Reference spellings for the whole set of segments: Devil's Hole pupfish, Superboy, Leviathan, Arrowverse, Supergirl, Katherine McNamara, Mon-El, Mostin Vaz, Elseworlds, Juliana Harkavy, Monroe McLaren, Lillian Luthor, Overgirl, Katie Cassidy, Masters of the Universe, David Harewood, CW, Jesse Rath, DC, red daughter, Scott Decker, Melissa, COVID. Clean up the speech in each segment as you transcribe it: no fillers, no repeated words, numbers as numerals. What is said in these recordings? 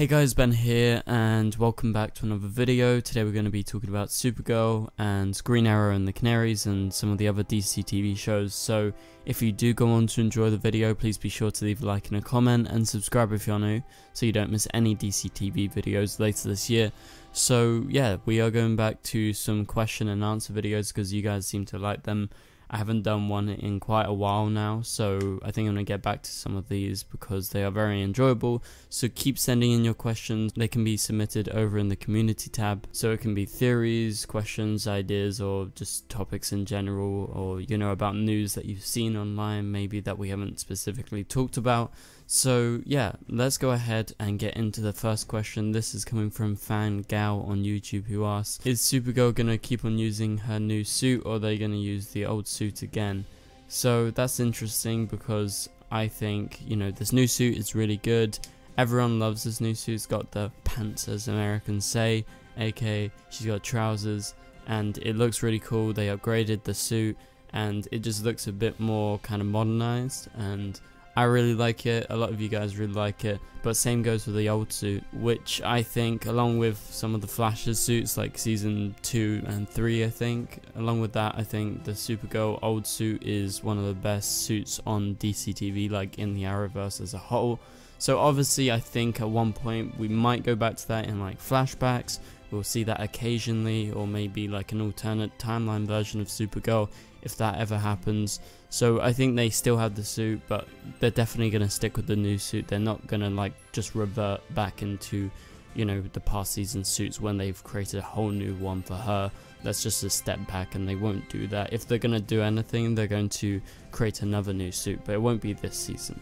Hey guys, Ben here and welcome back to another video. Today we're going to be talking about Supergirl and Green Arrow and the Canaries and some of the other DC TV shows. So if you do go on to enjoy the video, please be sure to leave a like and a comment and subscribe if you're new so you don't miss any DC TV videos later this year. So yeah, we are going back to some question and answer videos because you guys seem to like them. I haven't done one in quite a while now, so I think I'm going to get back to some of these because they are very enjoyable. So keep sending in your questions. They can be submitted over in the community tab. So it can be theories, questions, ideas, or just topics in general, or you know, about news that you've seen online maybe that we haven't specifically talked about. So yeah, let's go ahead and get into the first question. This is coming from Fan Gal on YouTube, who asks, is Supergirl going to keep on using her new suit, or are they going to use the old suit again? So that's interesting because I think, you know, this new suit is really good. Everyone loves this new suit. It's got the pants, as Americans say, aka she's got trousers, and it looks really cool. They upgraded the suit and it just looks a bit more kind of modernized, and I really like it. A lot of you guys really like it, but same goes for the old suit, which I think, along with some of the Flash's suits like season 2 and 3, I think, along with that, I think the Supergirl old suit is one of the best suits on DC TV, like in the Arrowverse as a whole. So obviously I think at one point we might go back to that in like flashbacks. We'll see that occasionally, or maybe like an alternate timeline version of Supergirl if that ever happens. So I think they still have the suit, but they're definitely going to stick with the new suit. They're not going to like just revert back into, you know, the past season suits when they've created a whole new one for her. That's just a step back, and they won't do that. If they're going to do anything, they're going to create another new suit, but it won't be this season.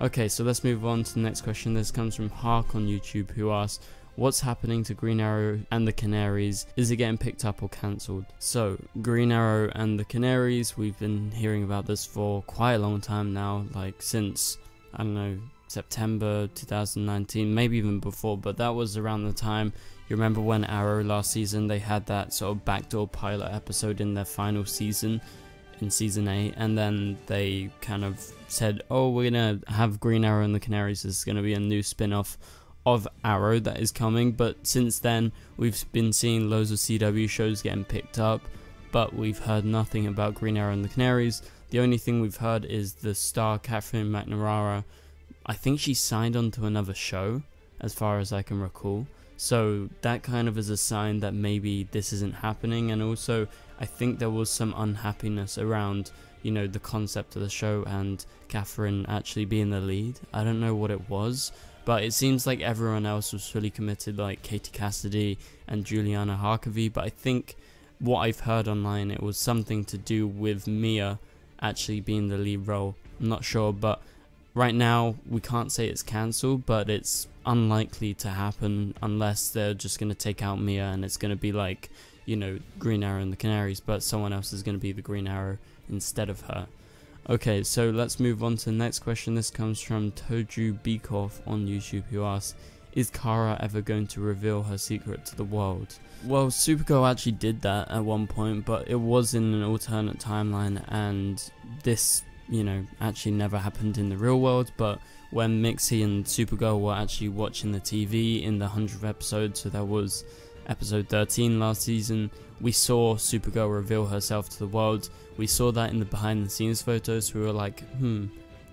Okay, so let's move on to the next question. This comes from Hark on YouTube, who asks, what's happening to Green Arrow and the Canaries? Is it getting picked up or cancelled? So, Green Arrow and the Canaries, we've been hearing about this for quite a long time now, like since, I don't know, September 2019, maybe even before, but that was around the time. You remember when Arrow last season, they had that sort of backdoor pilot episode in their final season, in season 8, and then they kind of said, oh, we're gonna have Green Arrow and the Canaries, this is gonna be a new spin-off of Arrow that is coming. But since then we've been seeing loads of CW shows getting picked up, but we've heard nothing about Green Arrow and the Canaries. The only thing we've heard is the star Katherine McNamara. I think she signed on to another show as far as I can recall, so that kind of is a sign that maybe this isn't happening. And also I think there was some unhappiness around, you know, the concept of the show and Katherine actually being the lead. I don't know what it was, but it seems like everyone else was fully committed, like Katie Cassidy and Juliana Harkavy. But I think what I've heard online, it was something to do with Mia actually being the lead role. I'm not sure, but right now we can't say it's cancelled, but it's unlikely to happen unless they're just going to take out Mia and it's going to be like, you know, Green Arrow and the Canaries, but someone else is going to be the Green Arrow instead of her. Okay, so let's move on to the next question. This comes from Toju Beekoff on YouTube, who asks, is Kara ever going to reveal her secret to the world? Well, Supergirl actually did that at one point, but it was in an alternate timeline, and this, you know, actually never happened in the real world. But when Mixie and Supergirl were actually watching the TV in the 100th episode, so that was episode 13 last season, we saw Supergirl reveal herself to the world. We saw that in the behind the scenes photos. We were like,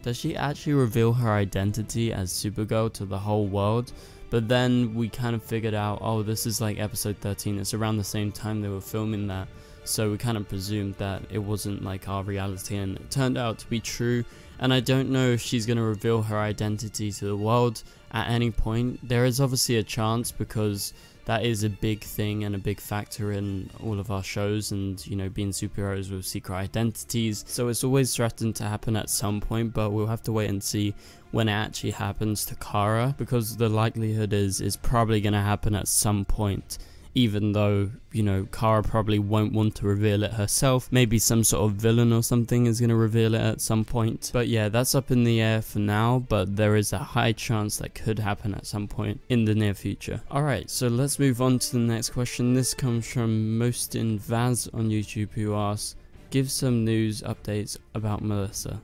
does she actually reveal her identity as Supergirl to the whole world? But then we kind of figured out, oh, this is like episode 13, it's around the same time they were filming that, so we kind of presumed that it wasn't like our reality, and it turned out to be true. And I don't know if she's going to reveal her identity to the world at any point. There is obviously a chance, because that is a big thing and a big factor in all of our shows, and you know, being superheroes with secret identities, so it's always threatened to happen at some point. But we'll have to wait and see when it actually happens to Kara, because the likelihood is it's probably going to happen at some point, even though, you know, Kara probably won't want to reveal it herself. Maybe some sort of villain or something is going to reveal it at some point. But yeah, that's up in the air for now, but there is a high chance that could happen at some point in the near future. Alright, so let's move on to the next question. This comes from Mostin Vaz on YouTube, who asks, give some news updates about Melissa.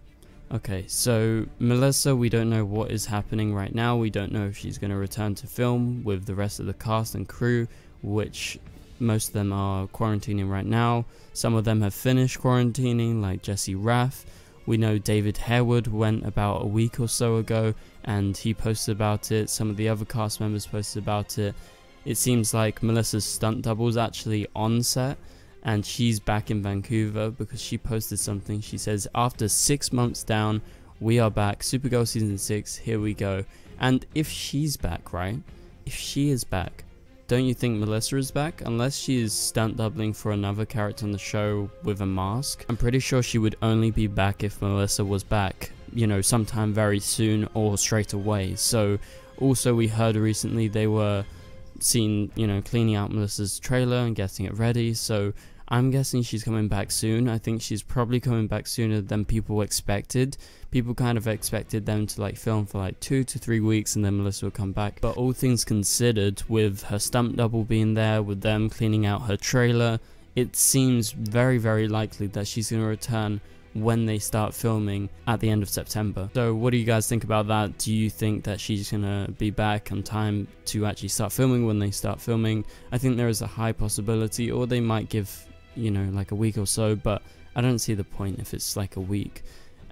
Okay, so Melissa, we don't know what is happening right now. We don't know if she's going to return to film with the rest of the cast and crew, which most of them are quarantining right now. Some of them have finished quarantining, like Jesse Rath. We know David Harewood went about a week or so ago, and he posted about it. Some of the other cast members posted about it. It seems like Melissa's stunt double is actually on set, and she's back in Vancouver because she posted something. She says, "After 6 months down, we are back. Supergirl season 6, here we go." And if she's back, right? If she is back, don't you think Melissa is back? Unless she is stunt doubling for another character on the show with a mask. I'm pretty sure she would only be back if Melissa was back, you know, sometime very soon or straight away. So also we heard recently they were seen, you know, cleaning out Melissa's trailer and getting it ready, so I'm guessing she's coming back soon. I think she's probably coming back sooner than people expected. People kind of expected them to like film for like 2 to 3 weeks and then Melissa will come back, but all things considered, with her stunt double being there, with them cleaning out her trailer, it seems very, very likely that she's going to return when they start filming at the end of September. So what do you guys think about that? Do you think that she's gonna be back on time to actually start filming when they start filming? I think there is a high possibility, or they might give, you know, like a week or so, but I don't see the point if it's like a week.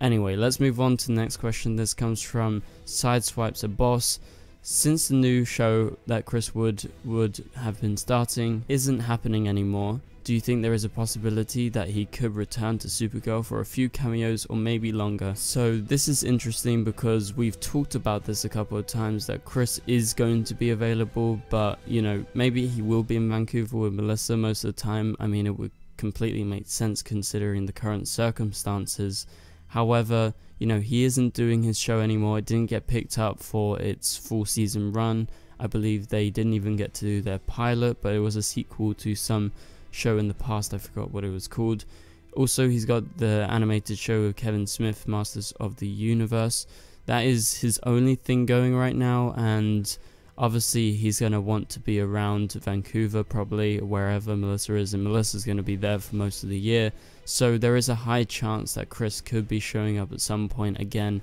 Anyway, let's move on to the next question. This comes from Sideswipe's a Boss. Since the new show that Chris Wood would have been starting isn't happening anymore, do you think there is a possibility that he could return to Supergirl for a few cameos or maybe longer? So this is interesting because we've talked about this a couple of times, that Chris is going to be available, but you know, maybe he will be in Vancouver with Melissa most of the time. I mean, it would completely make sense considering the current circumstances. However, you know, he isn't doing his show anymore. It didn't get picked up for its full season run. I believe they didn't even get to do their pilot, but it was a sequel to some show in the past. I forgot what it was called. Also, he's got the animated show with Kevin Smith, Masters of the Universe. That is his only thing going right now, and obviously he's going to want to be around Vancouver, probably wherever Melissa is, and Melissa's going to be there for most of the year. So there is a high chance that Chris could be showing up at some point again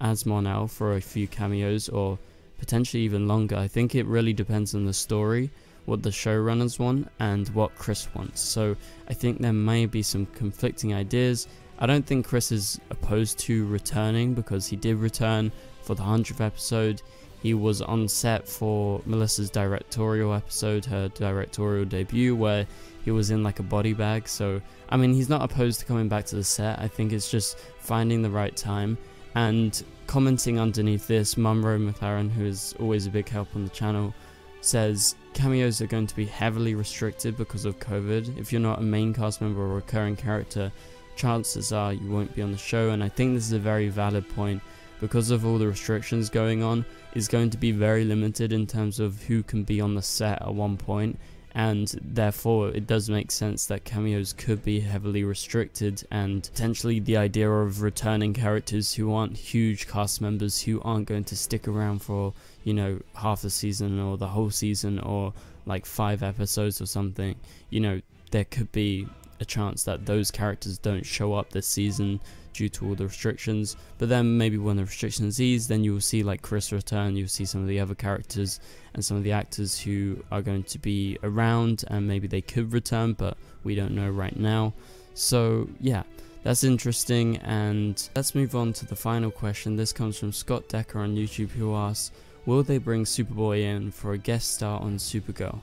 as Mon-El for a few cameos or potentially even longer. I think it really depends on the story, what the showrunners want, and what Chris wants. So I think there may be some conflicting ideas. I don't think Chris is opposed to returning, because he did return for the 100th episode. He was on set for Melissa's directorial episode, her directorial debut, where he was in like a body bag. So I mean, he's not opposed to coming back to the set. I think it's just finding the right time. And commenting underneath this, Monroe McLaren, who is always a big help on the channel, says cameos are going to be heavily restricted because of COVID. If you're not a main cast member or recurring character, chances are you won't be on the show. And I think this is a very valid point. Because of all the restrictions going on, it's going to be very limited in terms of who can be on the set at one point, and therefore it does make sense that cameos could be heavily restricted, and potentially the idea of returning characters who aren't huge cast members, who aren't going to stick around for, you know, half the season or the whole season or like 5 episodes or something. You know, there could be a chance that those characters don't show up this season due to all the restrictions, but then maybe when the restrictions ease, then you will see like Chris return, you'll see some of the other characters and some of the actors who are going to be around, and maybe they could return, but we don't know right now. So yeah, that's interesting. And let's move on to the final question. This comes from Scott Decker on YouTube, who asks, will they bring Superboy in for a guest star on Supergirl?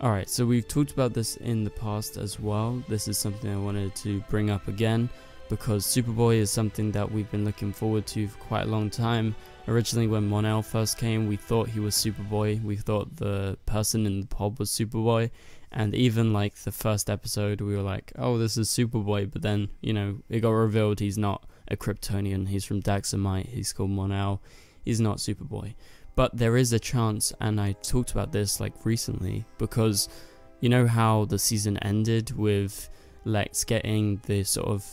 Alright, so we've talked about this in the past as well. This is something I wanted to bring up again, because Superboy is something that we've been looking forward to for quite a long time. Originally, when Mon-El first came, we thought he was Superboy. We thought the person in the pod was Superboy. And even like the first episode, we were like, oh, this is Superboy. But then, you know, it got revealed he's not a Kryptonian. He's from Daxamite. He's called Mon-El. He's not Superboy. But there is a chance, and I talked about this like recently, because you know how the season ended with Lex getting the sort of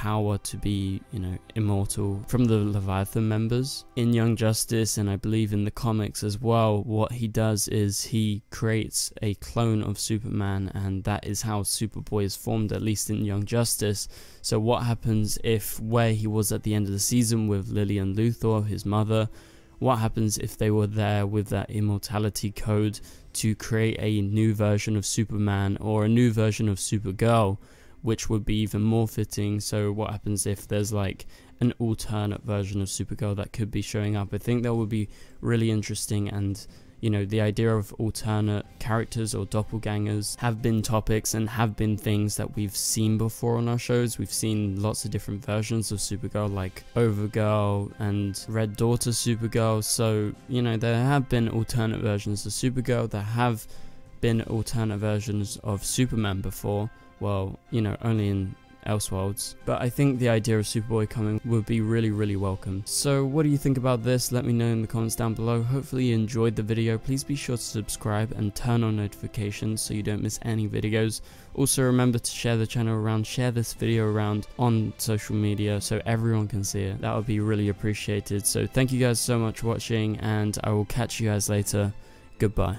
power to be, you know, immortal from the Leviathan members. In Young Justice, and I believe in the comics as well, what he does is he creates a clone of Superman, and that is how Superboy is formed, at least in Young Justice. So what happens if, where he was at the end of the season with Lillian Luthor, his mother, what happens if they were there with that immortality code to create a new version of Superman or a new version of Supergirl, which would be even more fitting? So what happens if there's like an alternate version of Supergirl that could be showing up? I think that would be really interesting, and you know, the idea of alternate characters or doppelgangers have been topics and have been things that we've seen before on our shows. We've seen lots of different versions of Supergirl, like Overgirl and Red Daughter Supergirl. So, you know, there have been alternate versions of Supergirl. There have been alternate versions of Superman before. Well, you know, only in Elseworlds, but I think the idea of Superboy coming would be really welcome. So what do you think about this? Let me know in the comments down below. Hopefully you enjoyed the video. Please be sure to subscribe and turn on notifications so you don't miss any videos. Also remember to share the channel around, share this video around on social media so everyone can see it. That would be really appreciated. So thank you guys so much for watching, and I will catch you guys later. Goodbye.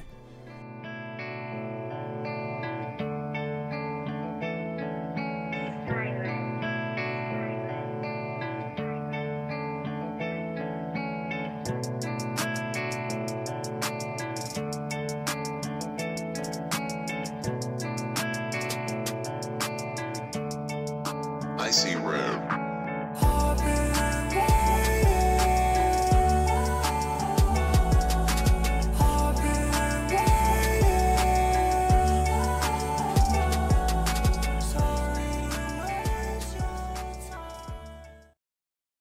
I see red.